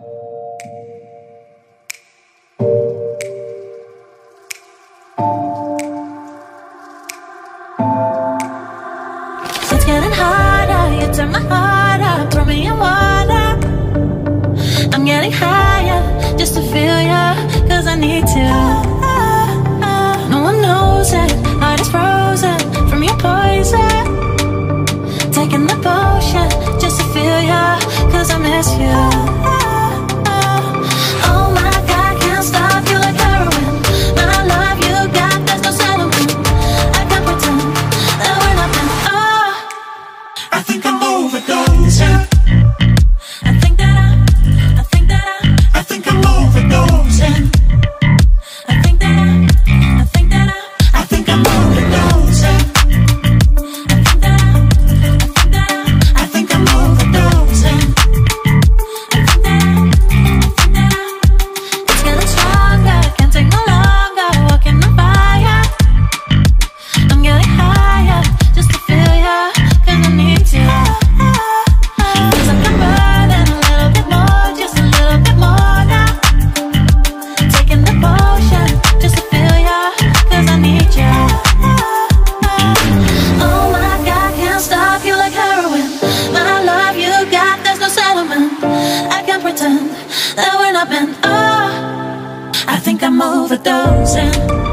It's getting harder, you turn my heart up, throw me in water. I'm getting higher, just to feel ya, cause I need to. Cause I miss you. That we're not meant, oh, I think I'm overdosing.